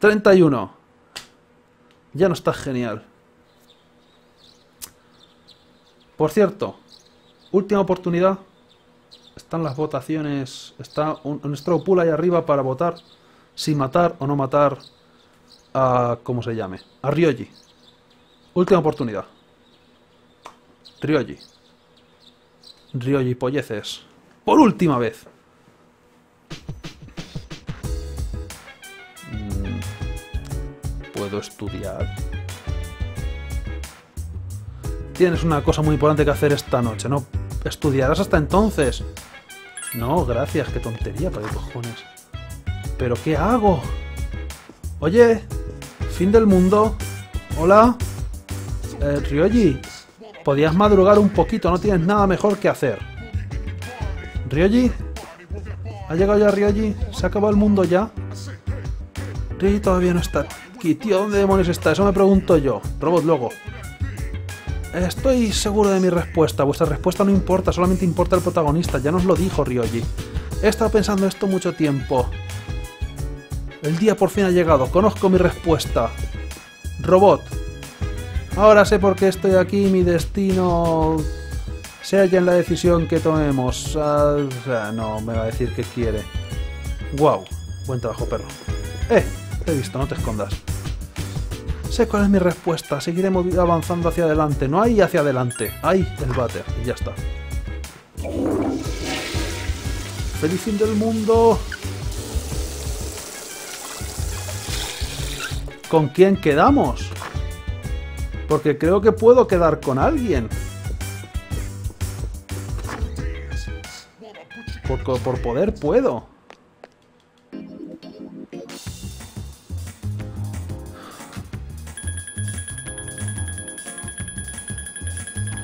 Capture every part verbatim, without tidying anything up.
treinta y uno. Ya no está genial. Por cierto, última oportunidad. Están las votaciones. Está un, un straw pool ahí arriba para votar si matar o no matar a... ¿cómo se llame? A Ryoji. Última oportunidad. Ryoji. Ryoji polleces. Por última vez. ¿Puedo estudiar? Tienes una cosa muy importante que hacer esta noche, ¿no? ¿Estudiarás hasta entonces? No, gracias, qué tontería, para qué cojones. ¿Pero qué hago? Oye, fin del mundo. Hola. Eh, Ryoji, podías madrugar un poquito, no tienes nada mejor que hacer. Ryoji, ¿ha llegado ya Ryoji? ¿Se ha acabado el mundo ya? Ryoji todavía no está aquí, tío, ¿dónde demonios está? Eso me pregunto yo. Robot Logo. Estoy seguro de mi respuesta. Vuestra respuesta no importa, solamente importa el protagonista. Ya nos lo dijo Ryoji. He estado pensando esto mucho tiempo. El día por fin ha llegado. Conozco mi respuesta. Robot. Ahora sé por qué estoy aquí. Mi destino se halla en la decisión que tomemos. Uh, no, me va a decir que quiere. Wow. Buen trabajo, perro. Eh, te he visto, no te escondas. Sé cuál es mi respuesta, seguiré avanzando hacia adelante, no hay hacia adelante, hay el váter, y ya está. ¡Feliz fin del mundo! ¿Con quién quedamos? Porque creo que puedo quedar con alguien. Por, por poder puedo.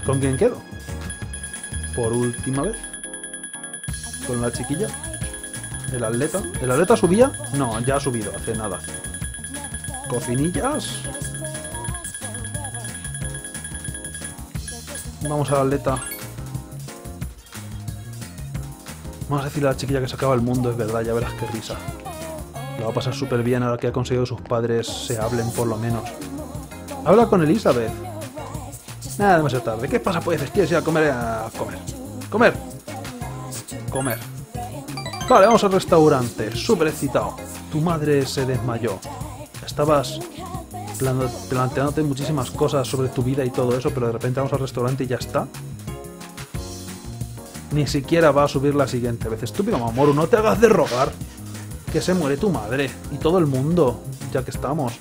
¿Con quién quedo? Por última vez. Con la chiquilla. El atleta. ¿El atleta subía? No, ya ha subido, hace nada. Cocinillas. Vamos al atleta. Vamos a decirle a la chiquilla que se acaba el mundo, es verdad, ya verás qué risa. Lo va a pasar súper bien ahora que ha conseguido que sus padres se hablen por lo menos. Habla con Elizabeth. Nada, demasiado tarde. ¿Qué pasa, pues? ¿Quieres ir a comer? A comer. Comer. Comer. Vale, vamos al restaurante. Súper excitado. Tu madre se desmayó. Estabas planteándote muchísimas cosas sobre tu vida y todo eso, pero de repente vamos al restaurante y ya está. Ni siquiera va a subir la siguiente vez. Estúpido Mamoru, no te hagas de rogar. Que se muere tu madre. Y todo el mundo, ya que estamos.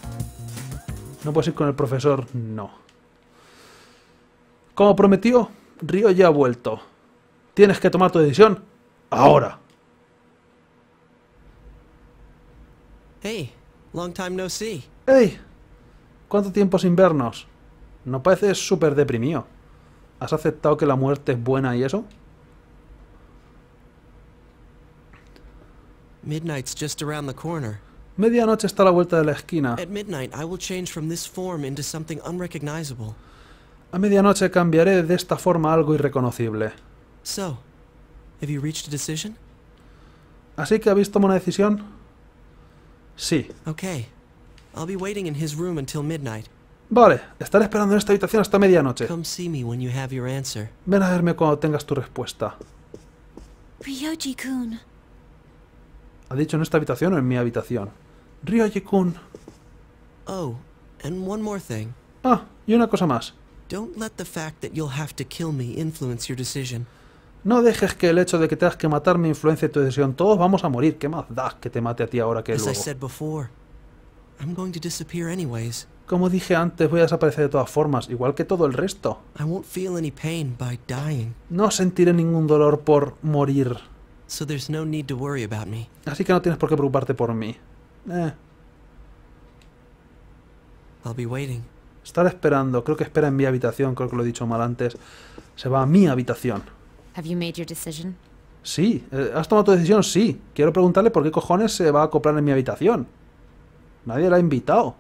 ¿No puedes ir con el profesor? No. Como prometió, Ryo ya ha vuelto. Tienes que tomar tu decisión ahora. Hey, long time no see. Hey, ¿cuánto tiempo sin vernos? No pareces súper deprimido. ¿Has aceptado que la muerte es buena y eso? Midnight's just around the corner. Medianoche está a la vuelta de la esquina. At midnight, I will change from this form into something unrecognizable. A medianoche cambiaré de esta forma algo irreconocible. So, have you reached a decision? ¿Así que habéis tomado una decisión? Sí. Okay. I'll be waiting in his room until midnight. Vale, estaré esperando en esta habitación hasta medianoche. Come see me when you have your answer. Ven a verme cuando tengas tu respuesta. Ryoji-kun. ¿Ha dicho en esta habitación o en mi habitación? Ryoji-kun. Oh, and one more thing. Ah, y una cosa más. Don't let the fact that you'll have to kill me influence your decision. No dejes que el hecho de que tengas que matarme influencie tu decisión. Todos vamos a morir. ¿Qué más da que te mate a ti ahora que luego? As I said before, I'm going to disappear anyways. Como dije antes, voy a desaparecer de todas formas, igual que todo el resto. I won't feel any pain by dying. No sentiré ningún dolor por morir. So there's no need to worry about me. Así que no tienes por qué preocuparte por mí. Eh. I'll be waiting. Estar esperando, creo que espera en mi habitación, creo que lo he dicho mal antes. Se va a mi habitación. Have you made your decision? Sí, ¿has tomado tu decisión? Sí. Quiero preguntarle por qué cojones se va a acoplar en mi habitación. Nadie la ha invitado.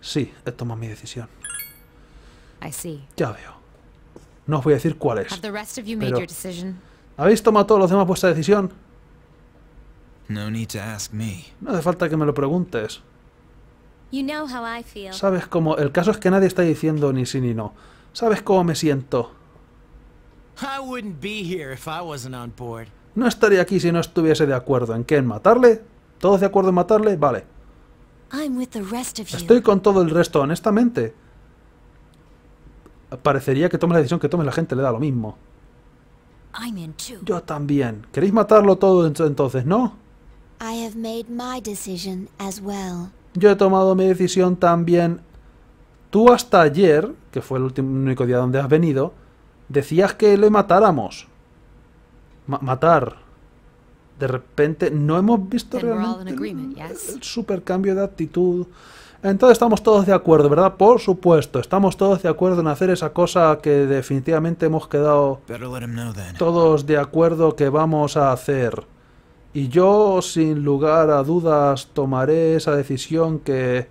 Sí, he tomado mi decisión. I see. Ya veo. No os voy a decir cuál es. Have the rest of you made your decision? ¿Habéis tomado todos los demás vuestra decisión? No need to ask me. No hace falta que me lo preguntes. You know how I feel. Sabes cómo. El caso es que nadie está diciendo ni sí ni no. Sabes cómo me siento. No estaría aquí si no estuviese de acuerdo. ¿En qué? ¿En matarle? ¿Todos de acuerdo en matarle? Vale. Estoy con todo el resto, honestamente. Parecería que tome la decisión que tome la gente, le da lo mismo. Yo también. ¿Queréis matarlo todo entonces, no? Yo he tomado mi decisión también. Tú hasta ayer, que fue el último único día donde has venido, decías que le matáramos. Ma matar. De repente no hemos visto realmente el, el super cambio de actitud. Entonces estamos todos de acuerdo, ¿verdad? Por supuesto, estamos todos de acuerdo en hacer esa cosa que definitivamente hemos quedado todos de acuerdo que vamos a hacer. Y yo, sin lugar a dudas, tomaré esa decisión que,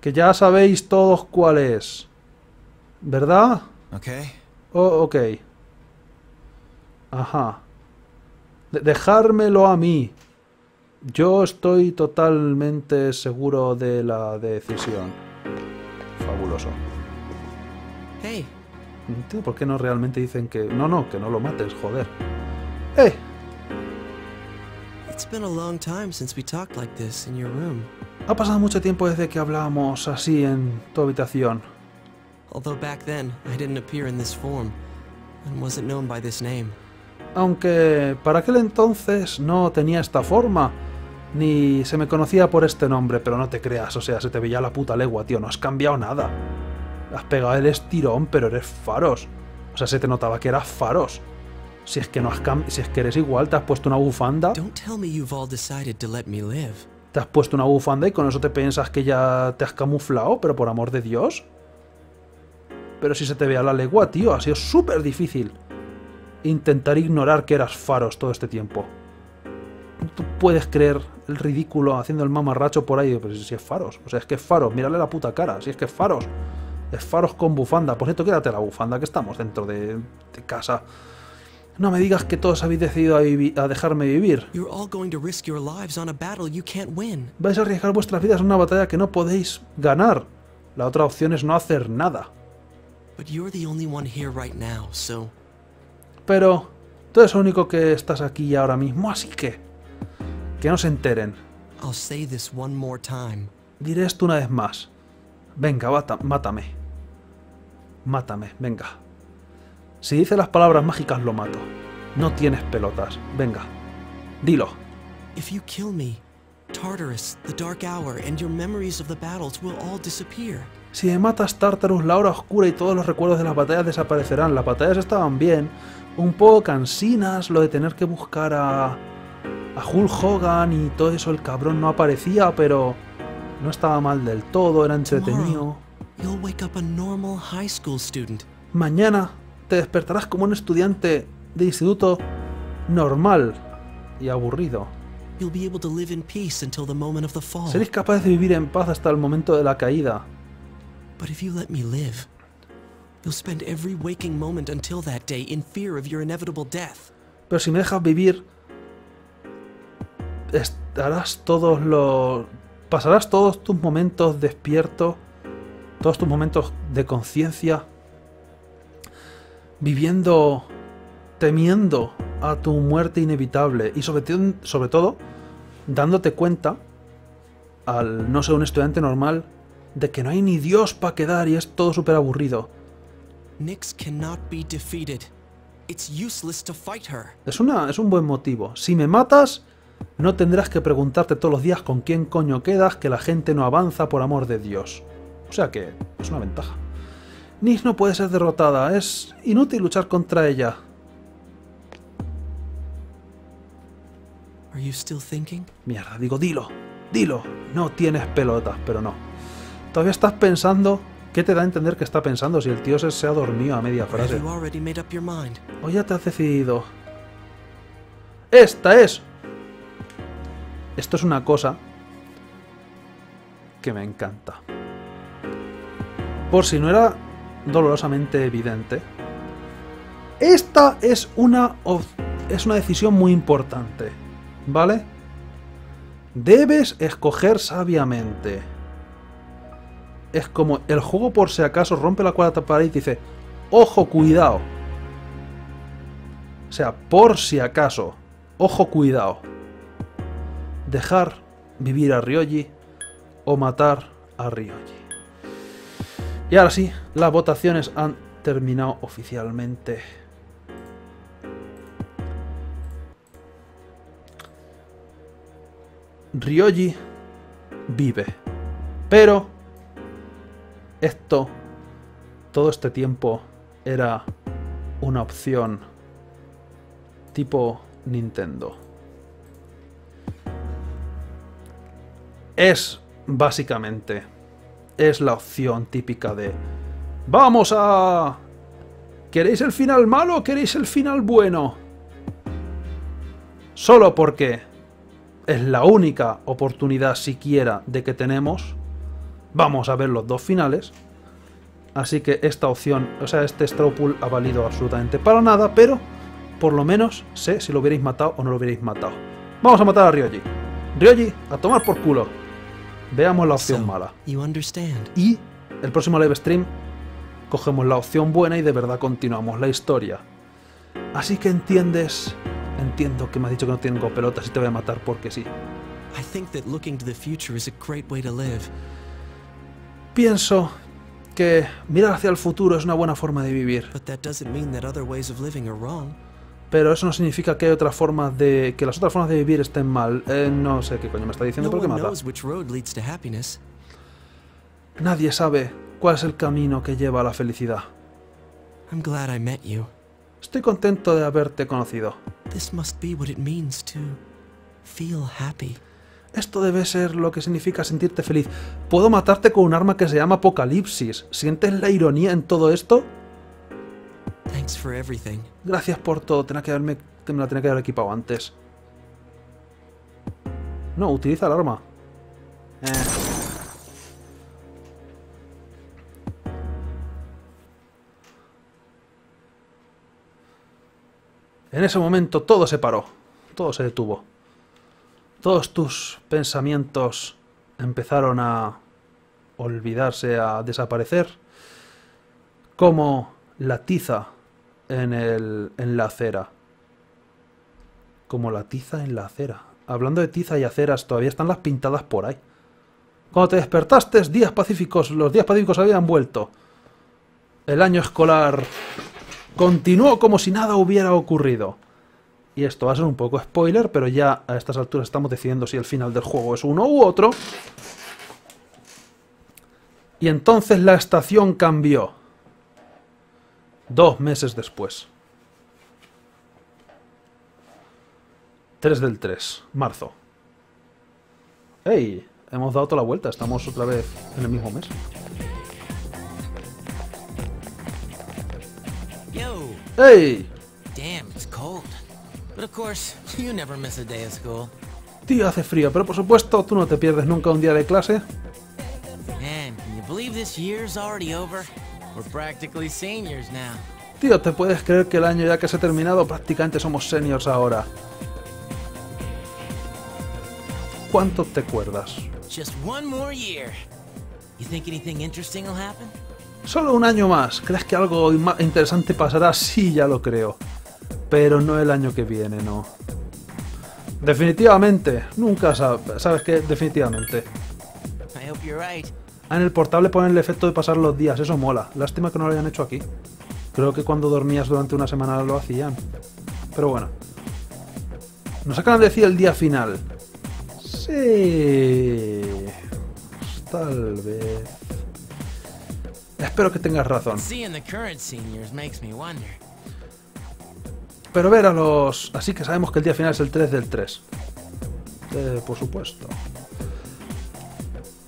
que ya sabéis todos cuál es. ¿Verdad? Ok. Oh, ok. Ajá. De dejármelo a mí. Yo estoy totalmente seguro de la decisión. Fabuloso. Hey. ¿Por qué no realmente dicen que no, no, que no lo mates, joder? ¡Eh! Ha pasado mucho tiempo desde que hablábamos así en tu habitación. Aunque para aquel entonces no tenía esta forma, ni se me conocía por este nombre, pero no te creas, o sea, se te veía la puta legua, tío, no has cambiado nada. Has pegado el estirón, pero eres Pharos. O sea, se te notaba que eras Pharos. Si es que no has cambiado, si es que eres igual, te has puesto una bufanda. Te has puesto una bufanda y con eso te piensas que ya te has camuflado, pero por amor de Dios. Pero si se te veía la legua, tío, ha sido súper difícil intentar ignorar que eras Pharos todo este tiempo. Tú puedes creer el ridículo haciendo el mamarracho por ahí, pero si es Pharos, o sea, es que es Pharos, mírale la puta cara, si es que es Pharos, es Pharos con bufanda. Por cierto, quédate la bufanda, que estamos dentro de, de casa. No me digas que todos habéis decidido a, a dejarme vivir. Vais a arriesgar vuestras vidas en una batalla que no podéis ganar. La otra opción es no hacer nada. Pero tú eres el único que estás aquí ahora mismo, así que... que no se enteren. Diré esto una vez más. Venga, bata, mátame. Mátame, venga. Si dice las palabras mágicas, lo mato. No tienes pelotas. Venga, dilo. Si me matas, Tartarus, la hora oscura y todos los recuerdos de las batallas desaparecerán. Las batallas estaban bien, un poco cansinas, lo de tener que buscar a, a Hulk Hogan y todo eso, el cabrón no aparecía, pero no estaba mal del todo, era entretenido. Mañana te despertarás como un estudiante de instituto normal y aburrido. Seréis capaz de vivir en paz hasta el momento de la caída. Pero si me dejas vivir, estarás todos los... pasarás todos tus momentos despierto, todos tus momentos de conciencia, viviendo, temiendo a tu muerte inevitable y sobre, sobre todo dándote cuenta, al no ser un estudiante normal, de que no hay ni Dios para quedar y es todo súper aburrido. Es, una, es un buen motivo. Si me matas, no tendrás que preguntarte todos los días con quién coño quedas, que la gente no avanza por amor de Dios. O sea que es una ventaja. Nis no puede ser derrotada, es inútil luchar contra ella. Mierda, digo, dilo, dilo. No tienes pelotas, pero no. Todavía estás pensando. ¿Qué te da a entender que está pensando si el tío se, se ha dormido a media frase? ¿O ya te has decidido? ¡Esta es! Esto es una cosa que me encanta. Por si no era dolorosamente evidente, esta es una, es una decisión muy importante, ¿vale? Debes escoger sabiamente. Es como el juego, por si acaso, rompe la cuarta pared y dice, ojo, cuidado. O sea, por si acaso, ojo, cuidado. Dejar vivir a Ryoji o matar a Ryoji. Y ahora sí, las votaciones han terminado oficialmente. Ryoji vive, pero esto, todo este tiempo, era una opción tipo Nintendo. Es, básicamente, es la opción típica de ¡vamos a! ¿Queréis el final malo o queréis el final bueno? Solo porque es la única oportunidad siquiera de que tenemos. Vamos a ver los dos finales. Así que esta opción, o sea, este straw poll ha valido absolutamente para nada, pero por lo menos sé si lo hubierais matado o no lo hubierais matado. Vamos a matar a Ryoji. Ryoji, a tomar por culo. Veamos la opción mala. Y el próximo live stream cogemos la opción buena y de verdad continuamos la historia. Así que entiendes... Entiendo que me has dicho que no tengo pelotas y te voy a matar porque sí. Pienso que mirar hacia el futuro es una buena forma de vivir. Pero eso no significa que hay otras formas de... que las otras formas de vivir estén mal. Eh, no sé qué coño me está diciendo, porque mata. Nadie sabe cuál es el camino que lleva a la felicidad. Estoy contento de haberte conocido. Esto debe ser lo que significa sentirte feliz. ¿Puedo matarte con un arma que se llama Apocalipsis? ¿Sientes la ironía en todo esto? Gracias por todo. Tenía que haberme, me la tenía que haber equipado antes. No, utiliza el arma. Eh. En ese momento todo se paró, todo se detuvo. Todos tus pensamientos empezaron a olvidarse, a desaparecer, como la tiza en, el, en la acera. Como la tiza en la acera. Hablando de tiza y aceras, todavía están las pintadas por ahí. Cuando te despertaste, días pacíficos, los días pacíficos habían vuelto. El año escolar... continuó como si nada hubiera ocurrido. Y esto va a ser un poco spoiler, pero ya a estas alturas estamos decidiendo si el final del juego es uno u otro. Y entonces la estación cambió. Dos meses después. tres del tres, marzo. ¡Ey! Hemos dado toda la vuelta, estamos otra vez en el mismo mes. ¡Hey! Tío, hace frío, pero por supuesto tú no te pierdes nunca un día de clase. Tío, ¿te puedes creer que el año ya que se ha terminado prácticamente somos seniors ahora? ¿Cuánto te acuerdas? Solo un año más. ¿Crees que algo interesante pasará? Sí, ya lo creo. Pero no el año que viene, no. Definitivamente. Nunca sabes. ¿Sabes qué? Definitivamente. Ah, en el portable ponen el efecto de pasar los días. Eso mola. Lástima que no lo hayan hecho aquí. Creo que cuando dormías durante una semana lo hacían. Pero bueno. Nos acaban de decir el día final. Sí. Tal vez... Espero que tengas razón. Pero ver a los... Así que sabemos que el día final es el tres del tres. Eh, por supuesto.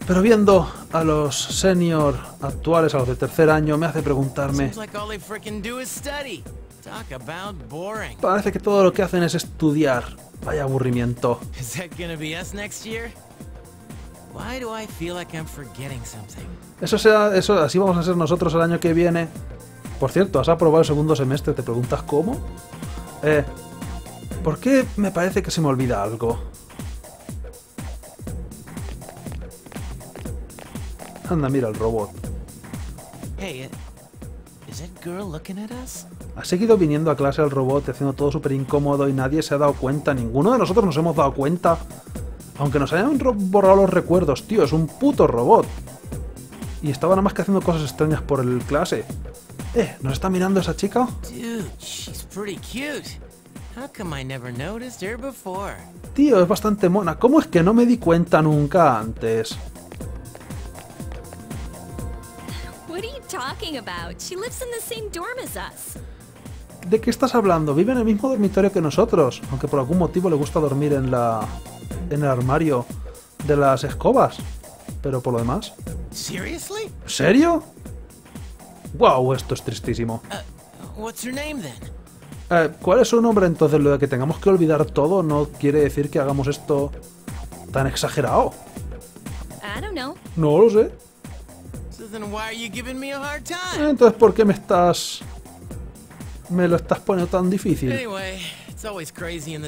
Pero viendo a los senior actuales, a los de tercer año, me hace preguntarme... Parece que todo lo que hacen es estudiar. Vaya aburrimiento. Eso sea, eso, así vamos a ser nosotros el año que viene. Por cierto, has aprobado el segundo semestre, ¿te preguntas cómo? Eh, ¿por qué me parece que se me olvida algo? Anda, mira el robot. Hey, is that girl looking at us? Ha seguido viniendo a clase el robot, haciendo todo súper incómodo y nadie se ha dado cuenta. Ninguno de nosotros nos hemos dado cuenta. Aunque nos hayan borrado los recuerdos, tío, es un puto robot. Y estaba nada más que haciendo cosas extrañas por el clase. Eh, ¿nos está mirando esa chica? Tío, es bastante mona. ¿Cómo es que no me di cuenta nunca antes? ¿De qué estás hablando? Vive en el mismo dormitorio que nosotros, aunque por algún motivo le gusta dormir en la... en el armario de las escobas. Pero por lo demás... ¿En serio? Wow, esto es tristísimo. Eh, ¿Cuál es su nombre entonces? Lo de que tengamos que olvidar todo no quiere decir que hagamos esto tan exagerado. No lo sé. Entonces, ¿por qué me estás... me lo estás poniendo tan difícil? De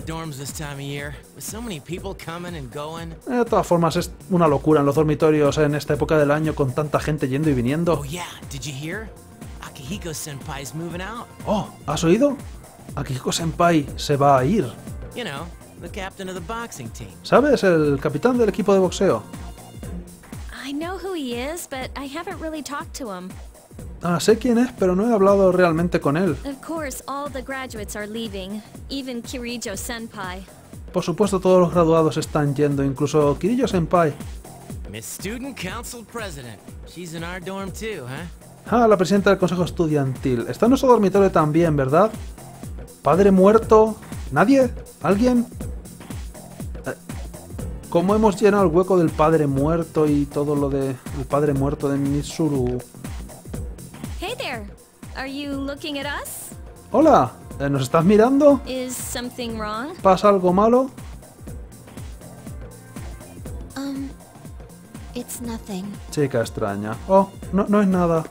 todas formas, es una locura en los dormitorios en esta época del año con tanta gente yendo y viniendo. Oh, ¿has oído? Akihiko-senpai se va a ir. ¿Sabes? El capitán del equipo de boxeo. Ah, sé quién es, pero no he hablado realmente con él. Por supuesto, todos los graduados están yendo, incluso Kirijo-senpai. Ah, la presidenta del consejo estudiantil. Está en nuestro dormitorio también, ¿verdad? ¿Padre muerto? ¿Nadie? ¿Alguien? ¿Cómo hemos llenado el hueco del padre muerto y todo lo de... el padre muerto de Mitsuru? Hey there. Are you looking at us? Hola, ¿nos estás mirando? Is something wrong? ¿Pasa algo malo? Um, it's nothing. Chica extraña. Oh, no, no es nada.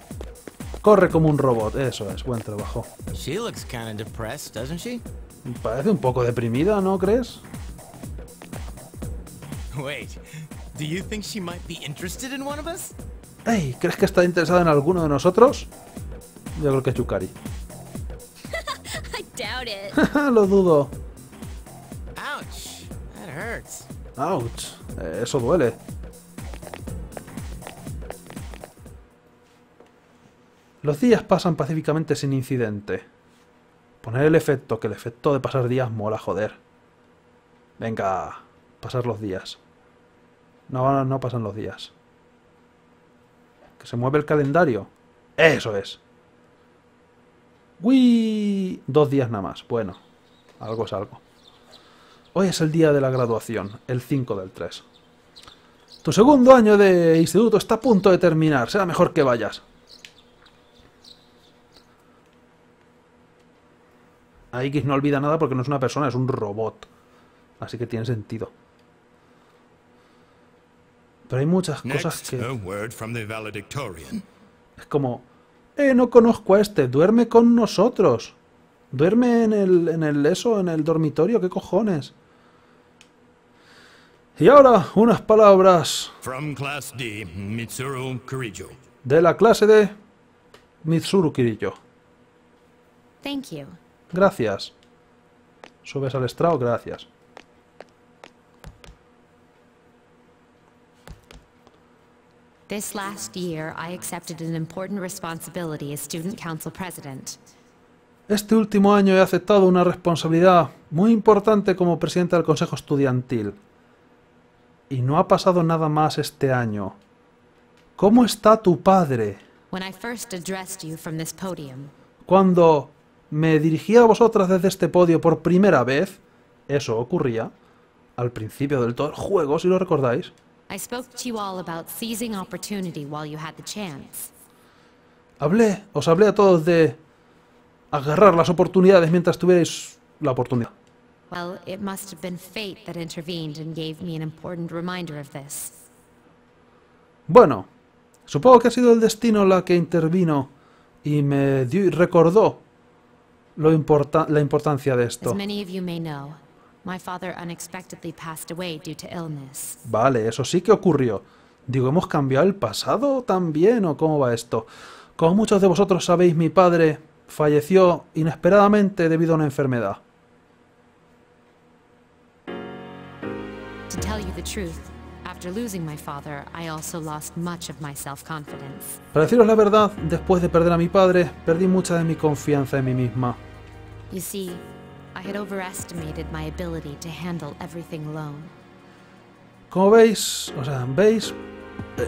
Corre como un robot, eso es, buen trabajo. She looks kind of depressed, doesn't she? Parece un poco deprimida, ¿no crees? Wait, do you think she might be interested in one of us? Hey, ¿crees que está interesada en alguno de nosotros? Yo creo que es Yukari. Lo dudo. Ouch, that hurts. Ouch, eh, eso duele. Los días pasan pacíficamente sin incidente. Poner el efecto, que el efecto de pasar días mola, joder. Venga, pasar los días. No, no, no pasan los días. Que se mueve el calendario. Eso es. ¡Uy! Dos días nada más. Bueno, algo es algo. Hoy es el día de la graduación, el cinco del tres. Tu segundo año de instituto está a punto de terminar. Será mejor que vayas. X no olvida nada porque no es una persona, es un robot. Así que tiene sentido. Pero hay muchas cosas que... es como... Eh, no conozco a este, duerme con nosotros. Duerme en el... en el eso, en el dormitorio, ¿qué cojones? Y ahora, unas palabras... de la clase de... Mitsuru Kirijo. Gracias. Subes al estrado, gracias. This last year, I accepted an important responsibility as student council president. Este último año he aceptado una responsabilidad muy importante como presidente del consejo estudiantil. Y no ha pasado nada más este año. ¿Cómo está tu padre? When I first addressed you from this podium. Cuando me dirigí a vosotras desde este podio por primera vez, eso ocurría al principio del todo el juego, si lo recordáis. Hablé, os hablé a todos de agarrar las oportunidades mientras tuvierais la oportunidad. Bueno, supongo que ha sido el destino la que intervino y me dio y recordó lo importa la importancia de esto. Vale, eso sí que ocurrió. Digo, ¿hemos cambiado el pasado también o cómo va esto? Como muchos de vosotros sabéis, mi padre falleció inesperadamente debido a una enfermedad. Para deciros la verdad, después de perder a mi padre, perdí mucha de mi confianza en mí misma. Como veis, o sea, veis, eh,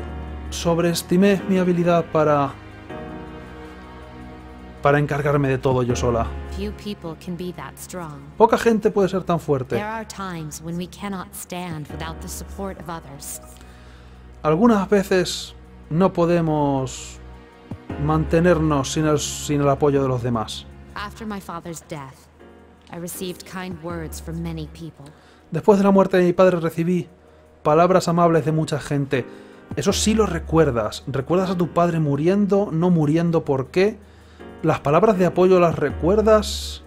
sobreestimé mi habilidad para para encargarme de todo yo sola. Poca gente puede ser tan fuerte. Algunas veces no podemos mantenernos sin el, sin el apoyo de los demás. Después de la muerte de mi padre recibí palabras amables de mucha gente. Eso sí lo recuerdas. ¿Recuerdas a tu padre muriendo, no muriendo, por qué? Las palabras de apoyo las recuerdas,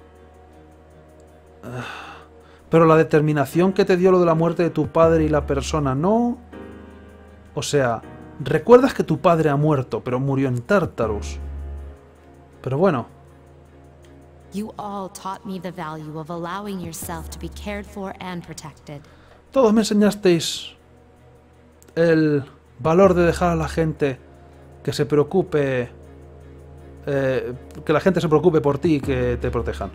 pero la determinación que te dio lo de la muerte de tu padre y la persona no. O sea, recuerdas que tu padre ha muerto, pero murió en Tartarus. Pero bueno. Todos me enseñasteis el valor de dejar a la gente que se preocupe. Eh, que la gente se preocupe por ti y que te protejan.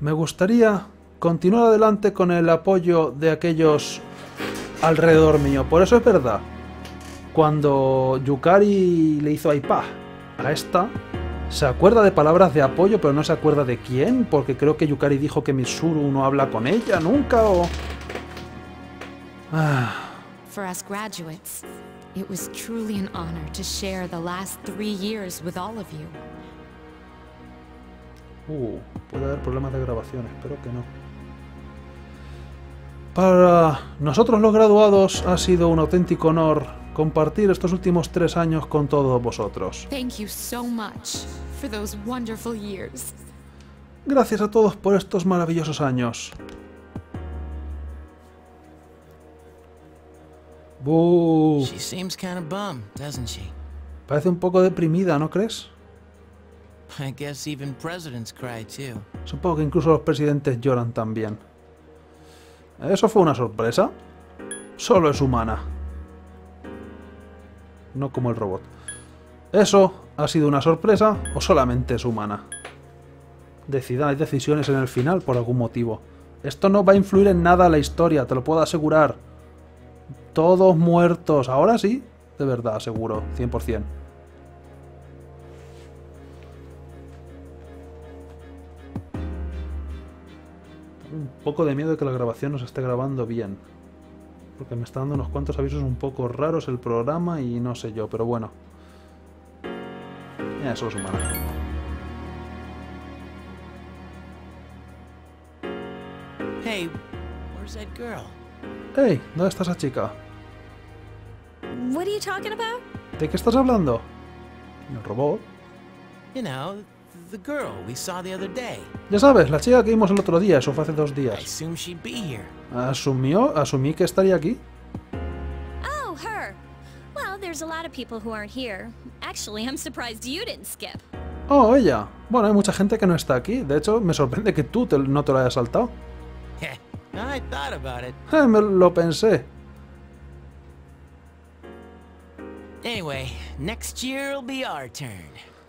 Me gustaría continuar adelante con el apoyo de aquellos alrededor mío. Por eso es verdad, cuando Yukari le hizo iPad a esta, se acuerda de palabras de apoyo, pero no se acuerda de quién, porque creo que Yukari dijo que Mitsuru no habla con ella nunca o... Ah... Para Uh, puede haber problemas de grabación, espero que no. Para nosotros los graduados ha sido un auténtico honor compartir estos últimos tres años con todos vosotros. Gracias a todos por estos maravillosos años. Uh. Parece un poco deprimida, ¿no crees? Supongo que incluso los presidentes lloran también. ¿Eso fue una sorpresa? Solo es humana. No como el robot. ¿Eso ha sido una sorpresa o solamente es humana? Decidan, hay decisiones en el final por algún motivo. Esto no va a influir en nada a la historia, te lo puedo asegurar. Todos muertos. Ahora sí, de verdad, seguro, cien por cien. Un poco de miedo de que la grabación nos esté grabando bien. Porque me está dando unos cuantos avisos un poco raros el programa y no sé yo, pero bueno. Eso es humano. Hey, where's that girl? Hey, ¿dónde está esa chica? ¿De qué estás hablando? El robot. Ya sabes, la chica que vimos el otro día, eso fue hace dos días. Asumió, asumí que estaría aquí. Oh, ella. Bueno, hay mucha gente que no está aquí. De hecho, me sorprende que tú te, no te lo hayas saltado. Eh, me lo pensé. Anyway, next year will be our turn.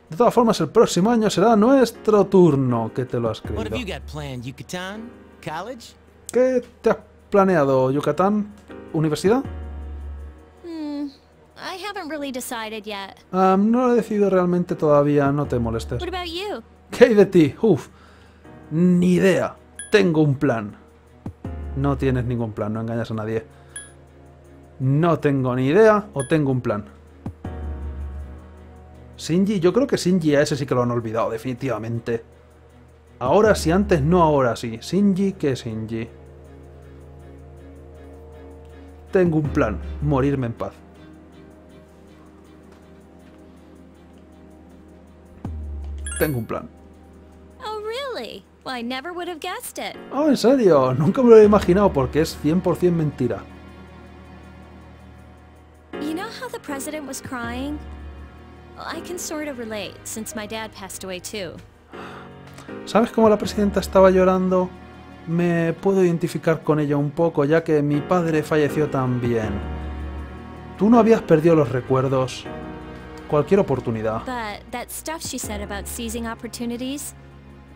De todas formas, el próximo año será nuestro turno, que te lo has creído. ¿Qué te has planeado, Yucatán? ¿Universidad? Mm, I haven't really decided yet. Um, no lo he decidido realmente todavía, no te molestes. What about you? ¿Qué hay de ti? Uf, ni idea. Tengo un plan. No tienes ningún plan, no engañas a nadie. No tengo ni idea o tengo un plan. Shinji, yo creo que Shinji a ese sí que lo han olvidado, definitivamente. Ahora sí, antes no, ahora sí. Shinji, ¿qué es Shinji? Tengo un plan, morirme en paz. Tengo un plan. Oh, ¿en serio? I never would have guessed it. Oh, en serio, nunca me lo he imaginado porque es cien por cien mentira. You know how the president was crying? I can sort of relate since my dad passed away too. ¿Sabes cómo la presidenta estaba llorando? Me puedo identificar con ella un poco, ya que mi padre falleció también. Tú no habías perdido los recuerdos. Cualquier oportunidad. But that stuff she said about seizing opportunities.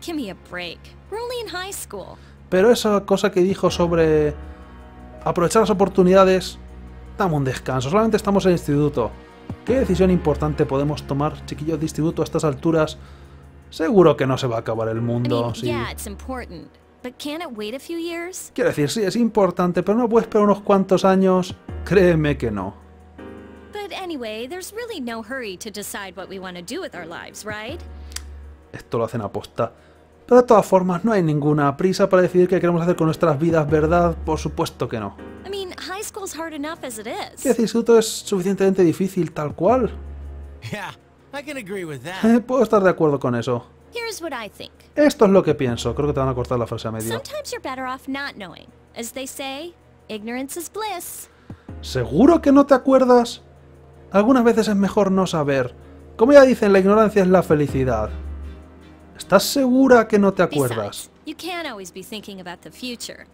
Give me a break. We're only in high school. Pero esa cosa que dijo sobre aprovechar las oportunidades, dame un descanso. Solamente estamos en el instituto. ¿Qué decisión importante podemos tomar, chiquillos de instituto, a estas alturas? Seguro que no se va a acabar el mundo. Sí. Quiero decir, sí, es importante, pero no puedes esperar unos cuantos años. Créeme que no. Esto lo hacen aposta. Pero de todas formas, no hay ninguna prisa para decidir qué queremos hacer con nuestras vidas, ¿verdad? Por supuesto que no. ¿Qué decís? Esto es suficientemente difícil, tal cual. Eh, puedo estar de acuerdo con eso. Esto es lo que pienso. Creo que te van a cortar la frase a medio. ¿Seguro que no te acuerdas? Algunas veces es mejor no saber. Como ya dicen, la ignorancia es la felicidad. ¿Estás segura que no te acuerdas?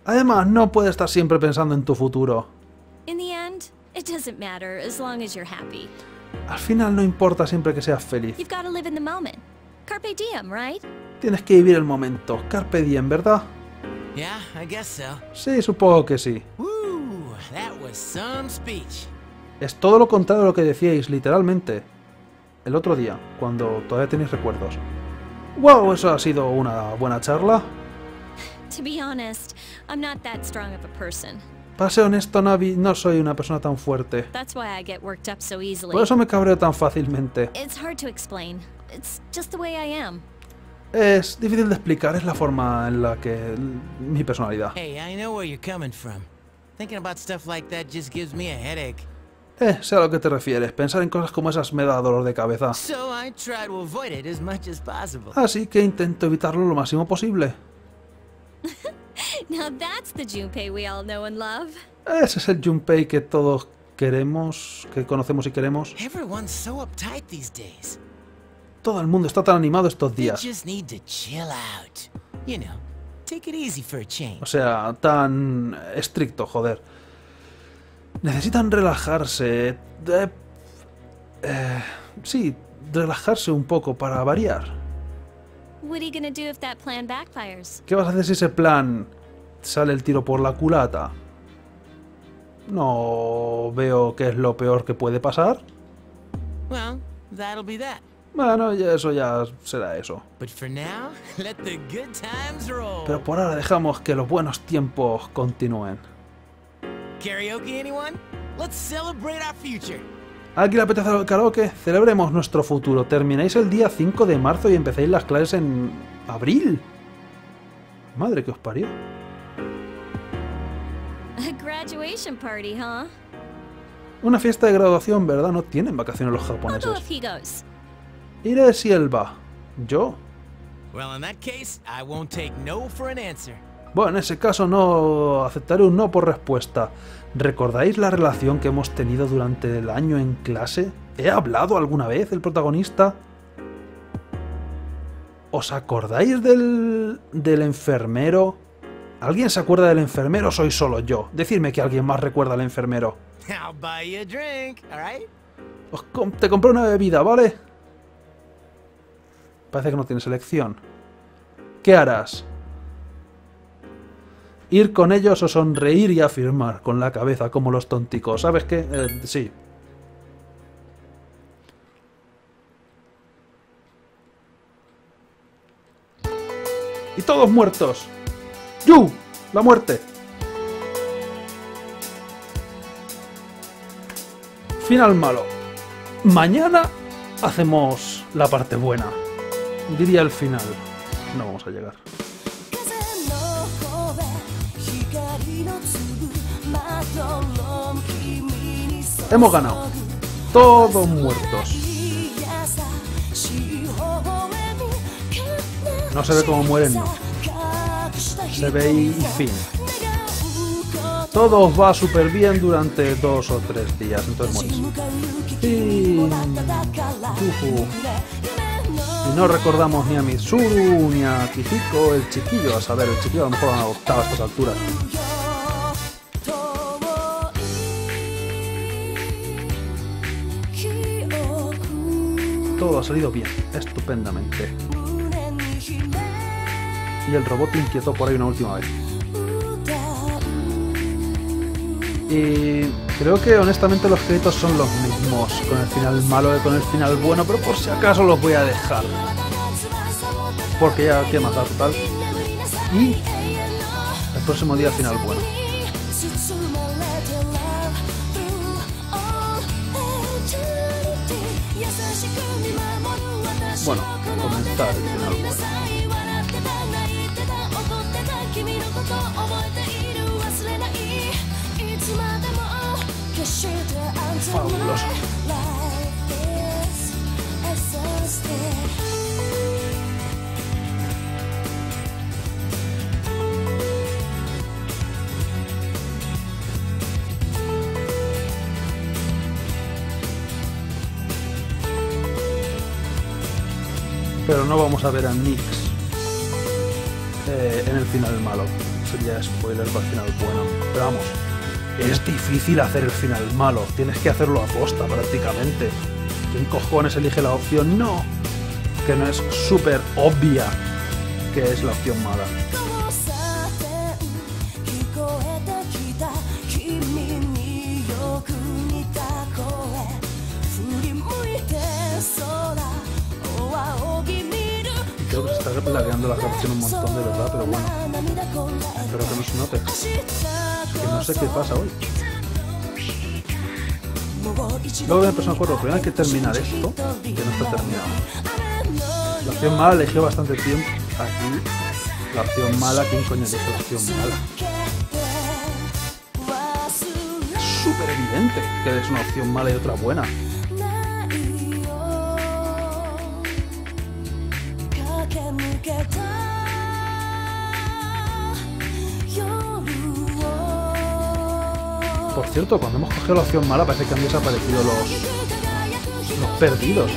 Además, no puedes estar siempre pensando en tu futuro. Al final no importa siempre que seas feliz. Tienes que vivir el momento. Carpe diem, ¿verdad? Sí, supongo que sí. Es todo lo contrario de lo que decíais, literalmente. El otro día, cuando todavía tenéis recuerdos. Wow, eso ha sido una buena charla. Para ser honesto, Navi, no soy una persona tan fuerte. Por eso me cabreo tan fácilmente. Es difícil de explicar, es la forma en la que... mi personalidad. Eh, sé a lo que te refieres. Pensar en cosas como esas me da dolor de cabeza. Así que intento evitarlo lo máximo posible. Ese es el Junpei que todos queremos, que conocemos y queremos. Todo el mundo está tan animado estos días. O sea, tan estricto, joder. Necesitan relajarse. Eh, eh, sí, relajarse un poco para variar. ¿Qué vas a hacer si ese plan sale el tiro por la culata? No veo qué es lo peor que puede pasar. Bueno, eso ya será eso. Pero por ahora dejamos que los buenos tiempos continúen. ¿Alguien le apetece el karaoke? Celebremos nuestro futuro. Termináis el día cinco de marzo y empezáis las clases en abril. Madre que os parió. Una fiesta de graduación, ¿verdad? No tienen vacaciones los japoneses. Iré si él va. ¿Yo? Bueno, en ese caso no aceptaré un no por respuesta. ¿Recordáis la relación que hemos tenido durante el año en clase? ¿He hablado alguna vez el protagonista? ¿Os acordáis del... del enfermero? ¿Alguien se acuerda del enfermero o soy solo yo? Decidme que alguien más recuerda al enfermero. Os com- te compré una bebida, ¿vale? Parece que no tienes elección. ¿Qué harás? Ir con ellos o sonreír y afirmar con la cabeza como los tonticos. ¿Sabes qué? Eh, sí. Y todos muertos. ¡Yu! La muerte. Final malo. Mañana hacemos la parte buena. Diría el final. No vamos a llegar. Hemos ganado. Todos muertos. No se ve cómo mueren, no. se ve y fin. Todo va súper bien durante dos o tres días, entonces mueres. Y... y no recordamos ni a Mitsuru, ni a Akihiko, el chiquillo, a saber, el chiquillo a lo mejor han adoptado a estas alturas. Todo ha salido bien, estupendamente. Y el robot inquietó por ahí una última vez. Y creo que honestamente los créditos son los mismos, con el final malo y con el final bueno, pero por si acaso los voy a dejar. Porque ya hay que matar total. Y el próximo día final bueno. Bueno, comentar el final bueno. Fabuloso. Pero no vamos a ver a Nix eh, en el final malo. Sería spoiler para el final bueno. Pero vamos. Es difícil hacer el final malo, tienes que hacerlo a posta prácticamente. ¿Quién cojones elige la opción no? Que no es súper obvia que es la opción mala. Creo que se está replanteando la canción un montón de verdad, pero bueno. Espero que no se note. Que no sé qué pasa hoy. Luego de Persona cuatro, primero hay que terminar esto, que no está terminado. La opción mala eligió bastante tiempo. Aquí, la opción mala, ¿quién coño eligió la opción mala? Es súper evidente que es una opción mala y otra buena. Por cierto, cuando hemos cogido la opción mala parece que han desaparecido los, los perdidos.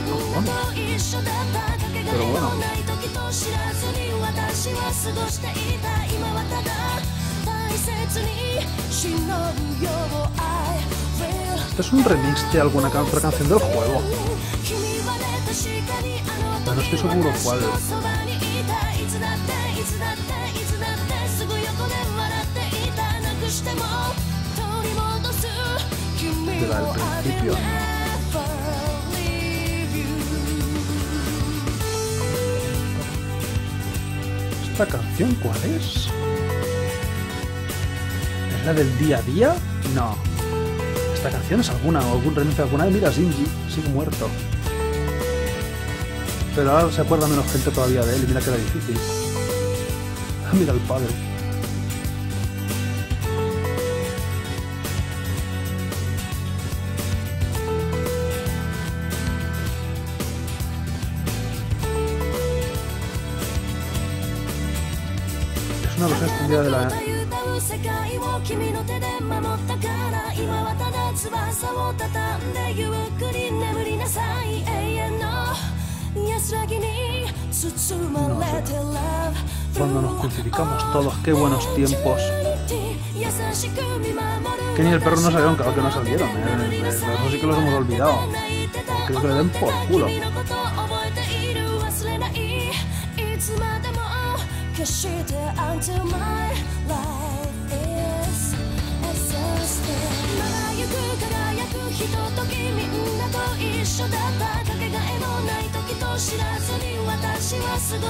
Pero bueno. Esto es un remix de alguna can otra canción del juego. Pero no estoy seguro cuál. De la del principio. ¿Esta canción cuál es? ¿Es la del día a día? No. ¿Esta canción es alguna o algún remix de alguna? Mira, Shinji sigue muerto. Pero ahora se acuerda menos gente todavía de él y mira que era difícil. Ah, mira el padre. Una versión extendida de la... No sé. Cuando nos crucificamos todos, qué buenos tiempos. Que ni el perro no salieron, claro que no salieron. ¿Eh? Eso sí que los hemos olvidado. Creo que le den por culo.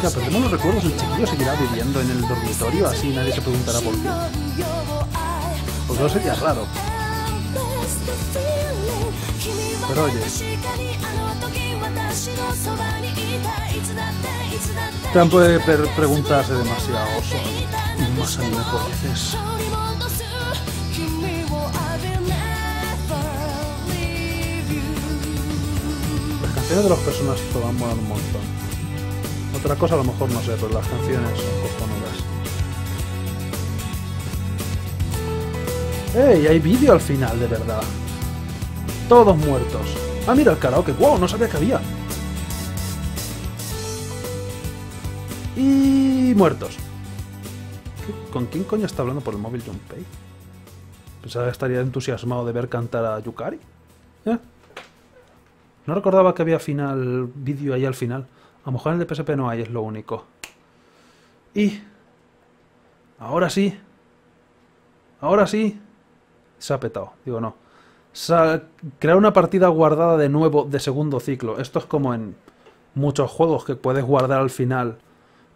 Ya perdemos los recuerdos, el chiquillo seguirá viviendo en el dormitorio, así nadie se preguntará por qué. Porque no sería raro. Pero oye. Tan puede pre preguntarse demasiado. Y más anime por veces. Las canciones de las personas van a molar un montón. Otra cosa a lo mejor no sé, pero las canciones son cojonudas. ¡Ey! Hay vídeo al final, de verdad. Todos muertos. Ah, mira el karaoke. ¡Wow! No sabía que había. Y muertos. ¿Con quién coño está hablando por el móvil Junpei? Pensaba que estaría entusiasmado de ver cantar a Yukari. ¿Eh? No recordaba que había final vídeo ahí al final. A lo mejor en el de P S P no hay, es lo único. Y... ahora sí. Ahora sí. Se ha petado. Digo, no. Crear una partida guardada de nuevo de segundo ciclo. Esto es como en muchos juegos que puedes guardar al final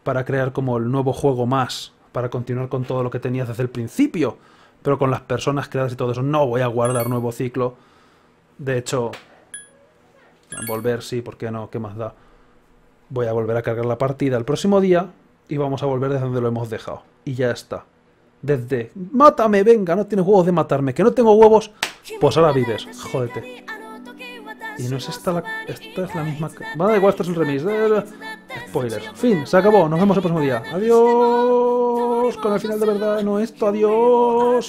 para crear como el nuevo juego más. Para continuar con todo lo que tenías desde el principio. Pero con las personas creadas y todo eso. No voy a guardar nuevo ciclo. De hecho... volver, sí, ¿por qué no? ¿Qué más da? Voy a volver a cargar la partida el próximo día y vamos a volver desde donde lo hemos dejado. Y ya está. Desde... ¡mátame, venga! No tienes huevos de matarme. ¿Que no tengo huevos? Pues ahora vives. Jódete. Y no es esta la... esta es la misma... va, da igual, esto es el remix. Spoilers. Fin, se acabó. Nos vemos el próximo día. Adiós. Con el final de verdad, no esto. Adiós.